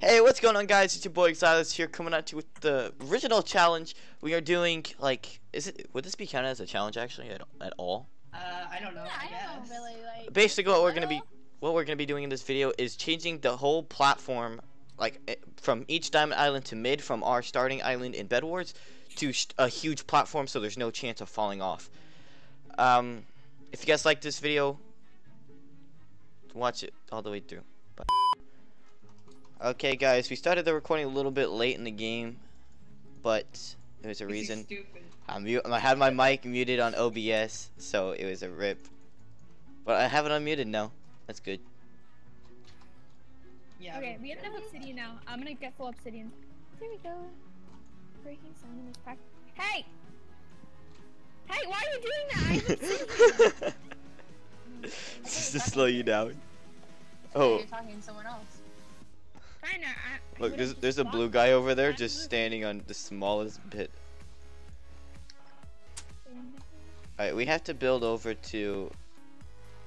Hey, what's going on, guys? It's your boy Exilius here, coming at you with the original challenge. We are doing, like, would this be counted as a challenge actually at all? I don't know. Yeah, I don't know, really. Like, basically, what we're gonna be doing in this video is changing the whole platform, like from each diamond island to mid, from our starting island in Bedwars to a huge platform, so there's no chance of falling off. If you guys like this video, watch it all the way through. Bye. Okay, guys, we started the recording a little bit late in the game, but there was a reason. I had my mic muted on OBS, so it was a rip. But I have it unmuted now. That's good. Yeah. Okay, we have enough obsidian now. I'm gonna get full obsidian. There we go. Breaking sound in this pack. Hey! Hey, why are you doing that? Just to slow you down. Oh. You're talking to someone else. Look, there's a blue guy over there just standing on the smallest bit. Alright, we have to build over to...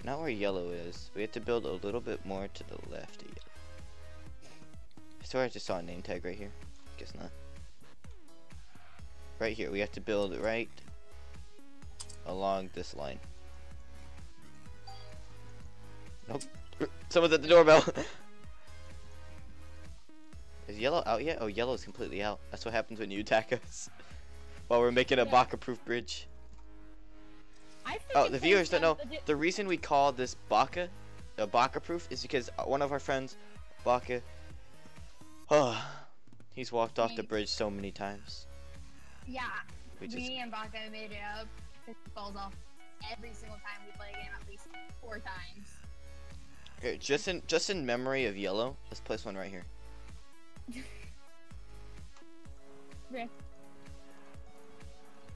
not where yellow is. We have to build a little bit more to the left of yellow. I swear I just saw a name tag right here. Guess not. Right here. We have to build right along this line. Nope. Someone's at the doorbell. Is yellow out yet? Oh, yellow's completely out. That's what happens when you attack us. While we're making a Baka-proof bridge. Oh, the viewers don't know. The reason we call this Baka-proof is because one of our friends, Baka, he's walked off the bridge so many times. Yeah, me and Baka made it up. He falls off every single time we play a game, at least 4 times. Here, just in memory of yellow, let's place one right here. Rick.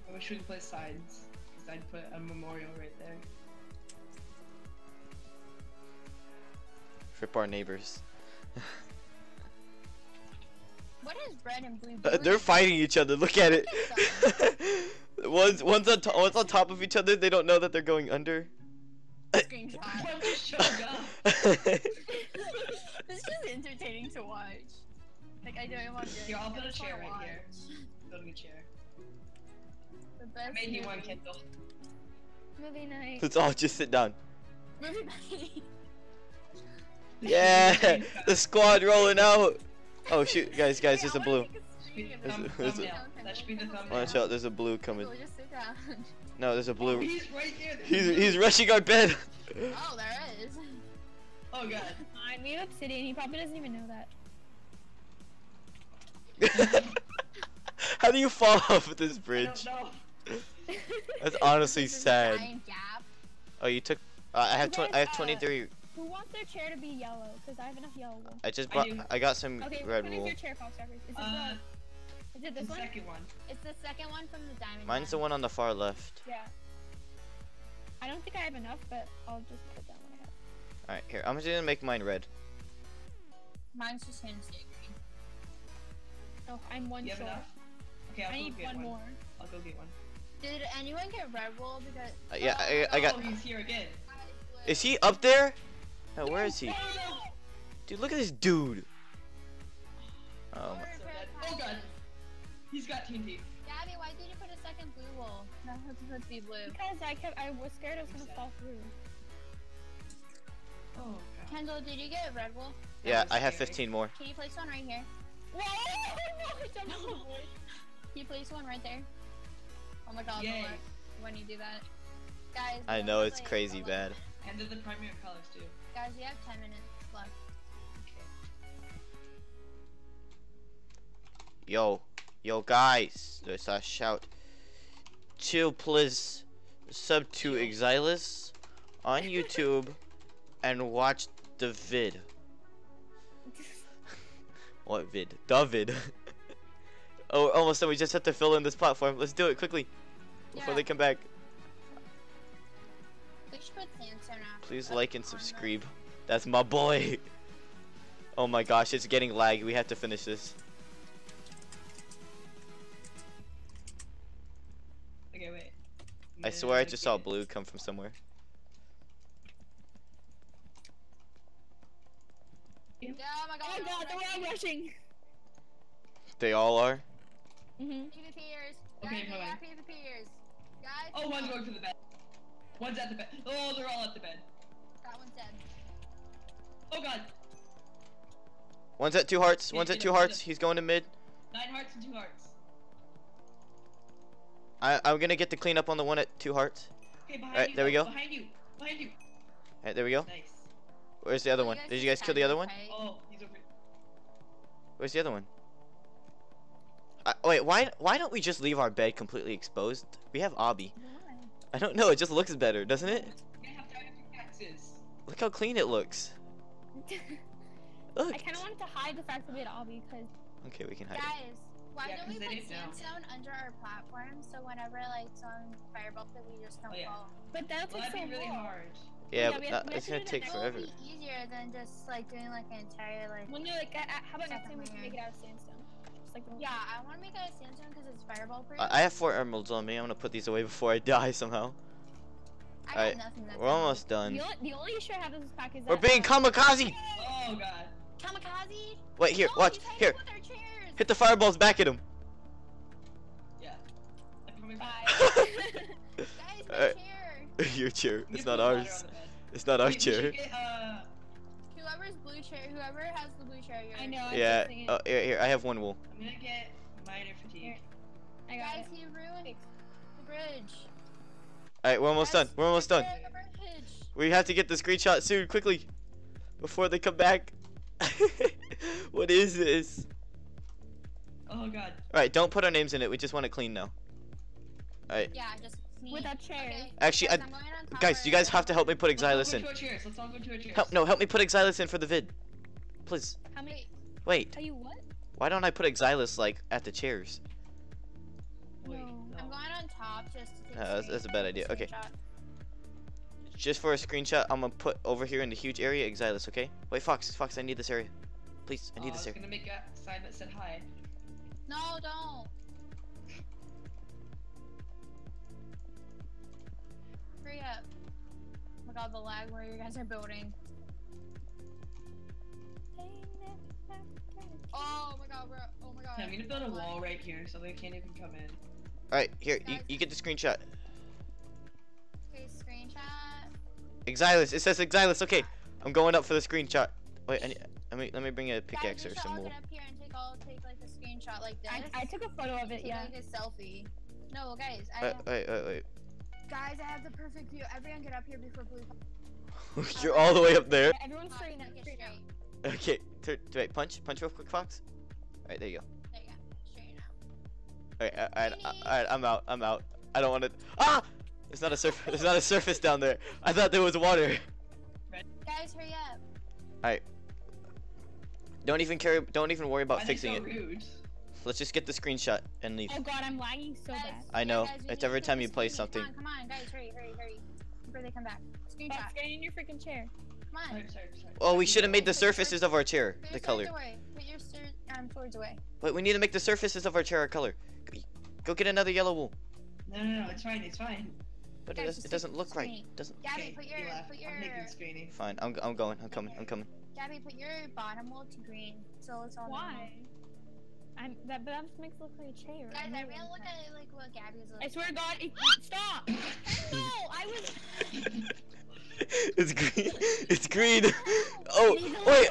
I wish we could play sides, because I'd put a memorial right there. Rip our neighbors. What is red and blue? They're fighting each other. Look at it. one's on top of each other. They don't know that they're going under. This is entertaining to watch. Like, I don't want to. I'll put a chair right here. Put me a chair. The best. Maybe one candle. Movie night. Let's all just sit down. Movie night. Yeah, the squad rolling out. Oh shoot, guys, there's a blue. That should be the thumbnail. Watch out, there's a blue coming. Just sit down. No, there's a blue. He's right there. He's rushing our bed. Oh, there is. Oh god. I mean, obsidian. He probably doesn't even know that. How do you fall off of this bridge? I don't know. That's honestly sad. Oh, you took. I have 23. Who wants their chair to be yellow? Cause I have enough yellow. I just bought. I got some red wool. Okay, your chair, is it this one? Second one. It's the second one from the diamond. Mine's the one on the far left. Yeah. I don't think I have enough, but I'll just put that one I have. All right, here. I'm just gonna make mine red. Mine's just gonna stay green. Oh, I'm one short. Okay, I need one more. I'll go get one. Did anyone get red wool? Because yeah, I got. Oh, he's here again. Is he up there? No, where is he? Dude, look at this dude. Oh my. Oh god. He's got TNT. Gabby, why did you put a second blue wool? That was supposed to be blue. Because I was scared I was gonna fall through. Oh god. Kendall, did you get red wool? Yeah, I have 15 more. Can you place one right here? Whoa! No, I jumped on the board. Can you place one right there? Oh my god, look when you do that. Guys, I know it's crazy bad. And they're the primary colors too. Guys, you have 10 minutes left. Okay. Yo guys, there's a shout. Chill please, sub to Exilius on YouTube and watch the vid. What vid? The vid. Oh, almost done. We just have to fill in this platform. Let's do it quickly before they come back. Please like and subscribe. That's my boy. Oh my gosh, it's getting lag. We have to finish this. Okay, wait. I swear I just saw blue come from somewhere. Yeah, oh my god. Oh god, they're round rushing! They all are? Mm-hmm. He disappears. Okay, guys, right. He disappears. Guys, oh, one's going to the bed. One's at the bed. Oh, they're all at the bed. That one's dead. Oh god. One's at 2 hearts. One's at 2 hearts. He's going to mid. 9 hearts and 2 hearts. I'm gonna get the cleanup on the one at 2 hearts. Okay, behind you. There we go. Behind you. Behind you. Alright, there we go. Nice. Where's the other one? Did you guys kill the other one? Oh, he's over. Where's the other one? Wait, why don't we just leave our bed completely exposed? We have obby. I don't know, it just looks better, doesn't it? Look how clean it looks. Look. I kind of wanted to hide the fact that we had obby because... Okay, we can hide it. Guys, why don't we put sandstone under our platform so whenever like some fireball that we just don't fall? But that's really hard. Yeah, but it's gonna take forever. It'll be easier than just like doing like an entire like... Well, no, like, how about next time we can make it out of sandstone? Yeah, I want to make out of sandstone because it's fireball proof. I have 4 emeralds on me. I'm gonna put these away before I die somehow. Alright, we're almost done. The only issue I have with this pack is that we're being kamikaze. Oh god. Kamikaze. Wait here, watch here. Hit the fireballs back at him. Yeah. Bye. Guys, my chair. Your chair. It's not ours. It's not our chair. Blue chair, whoever has the blue chair, you're yeah, here, I have 1 wool. I'm gonna get minor fatigue. I got it. Guys, he ruined the bridge. Alright, we're almost done. We're almost done. We have to get the screenshot soon, quickly. Before they come back. What is this? Oh god. Alright, don't put our names in it. We just want it clean now. Alright. Yeah, just clean. Without chairs. Okay. Actually, guys, you guys have to help me put Exilius in. Let's all go to our chairs. Help, no, help me put Exilius in for the vid. Please. How many? Wait. Tell you what? Why don't I put Exilius, like, at the chairs? No. Wait, no. I'm going on top just to take that's a bad idea. Okay. Just for a screenshot, I'm going to put over here in the huge area Exilius, okay? Wait, Fox, I need this area. Please, I need this area. I was going to make a sign that said hi. No, don't. Hurry up. Oh my god, the lag where you guys are building. Oh my god, bro. Oh my god. Yeah, I'm gonna build a wall right here so they can't even come in. Alright, here, you get the screenshot. Okay, screenshot. Exilius, it says Exilius. Okay, I'm going up for the screenshot. Wait, let me bring a pickaxe or some wool. Take like a screenshot like this. I took a photo of it, yeah. Like a selfie. No, guys, wait. Guys, I have the perfect view. Everyone get up here before blue. You're all the way up there. Yeah, everyone's straight up. Okay, wait, punch real quick, Fox. Alright, there you go. There you go. Straighten out. Alright, I'm out. I don't want to. Ah! There's not a surface. There's not a surface down there. I thought there was water. Guys, hurry up. Alright. Don't even worry about fixing it. Rude. Let's just get the screenshot and leave. Oh god, I'm lagging so bad. I know. Yeah, guys, it's every time you play something. Come on, guys, hurry. Before they come back. Screenshot. Let's get in your freaking chair. Come on. Sorry. Oh, we should have made the surfaces of our chair the color. Put your swords away. But we need to make the surfaces of our chair our color. Go get another yellow wool. No, it's fine. But guys, it doesn't look right. Doesn't. Gabby, put your. I'm making screening. Fine, I'm coming. Gabby, put your bottom wool to green, so it's all. Why? But I'm just making it look like a chair. Guys, I really look at like what Gabby's like. I swear to God, stop! No, I was. It's green. Oh, wait,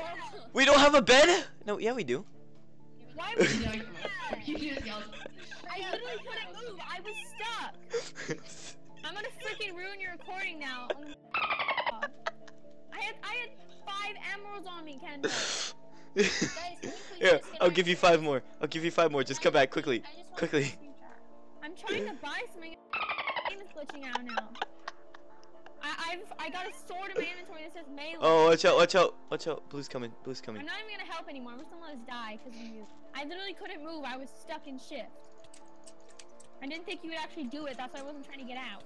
we don't have a bed? No, yeah, we do. Why would you? I literally couldn't move. I was stuck. I'm gonna freaking ruin your recording now. I had 5 emeralds on me, Kendall. Yeah, I'll give you 5 more. I'll give you 5 more. Just come back quickly. I'm trying to buy something. My game is glitching out now. I got a sword in my inventory that says melee. Oh, watch out! Blue's coming. I'm not even gonna help anymore. I'm just gonna let us die because of you. I literally couldn't move. I was stuck in shift. I didn't think you would actually do it. That's why I wasn't trying to get out.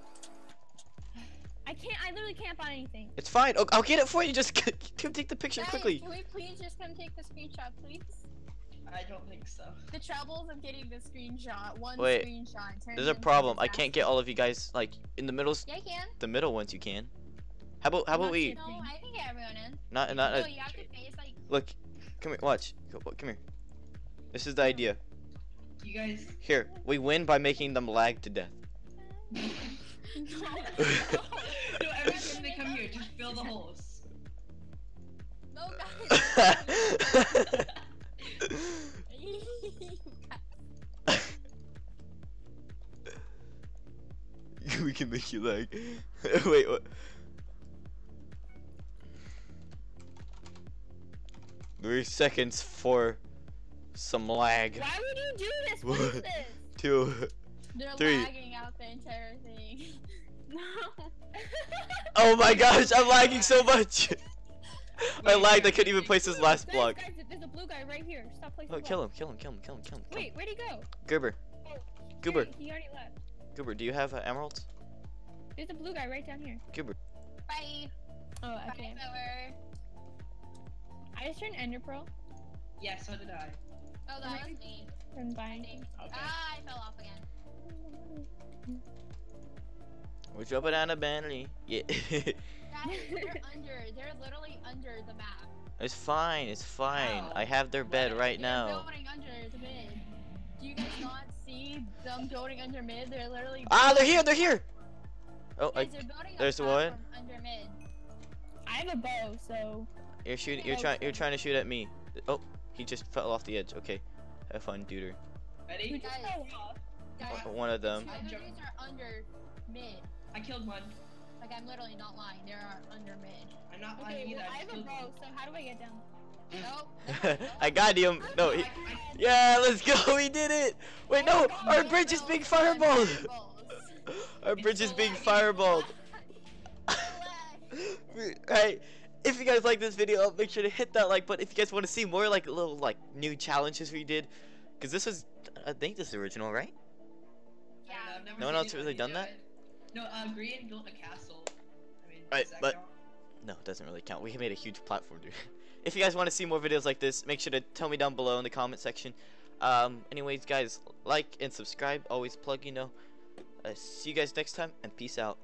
I literally can't find anything. It's fine. Oh, I'll get it for you. Just come take the picture quickly. Can we please just come take the screenshot, please? I don't think so. The troubles of getting the screenshot. One screenshot. There's a problem. I can't get all of you guys like in the middle. Yeah, I can. The middle ones you can. How about we? No, I can get everyone in. Not. No, you have to face like. Look, Come here, watch. Come here. This is the idea. You guys. Here, we win by making them lag to death. No. No, every time they come here, just fill the holes. No, guys. We can make you lag. Wait, what? Three seconds for some lag. Why would you do this? What is this? 2, 3. They're lagging out the entire thing. No. Oh my gosh, I'm lagging so much. Wait, I lagged. I couldn't even place this last block. Guys, there's a blue guy right here. Stop placing. Oh, kill him. Wait, where'd he go? Goober. Oh, Goober. He already left. Goober, do you have emeralds? There's a blue guy right down here. Goober. Bye. Oh, okay. Bye, I just turned Ender Pearl. Yeah, so did I. Oh, that was me. From binding. Okay. Ah, I fell off again. We're jumping on a banner. Yeah. Guys, they're under. They're literally under the map. It's fine. It's fine. Oh. I have their bed right now. They're building under the mid. Do you guys not see them building under mid? They're literally. Ah, they're here. They're here. Oh, guys, there's one. Under mid. I have a bow, so. You're shooting. You're trying to shoot at me. Oh, he just fell off the edge. Okay, have fun, duder. Ready? Guys, one of them. These are under mid. I killed one. Like I'm literally not lying. They are under mid. I'm not lying either. I have a bow, so how do I get down? Nope. I got him. No. Yeah, let's go. We did it. Wait, no. Our bridge is being fireballed. Our bridge is being fireballed. Right. If you guys like this video, make sure to hit that like button. If you guys want to see more like little like new challenges we did, because this was, I think this is original, right? Yeah. No one else really done that. No, Green built a castle. I mean, right, but count? No, it doesn't really count. We made a huge platform, dude. If you guys want to see more videos like this, make sure to tell me down below in the comment section. Anyways, guys, like and subscribe. Always plug, you know. See you guys next time, and peace out.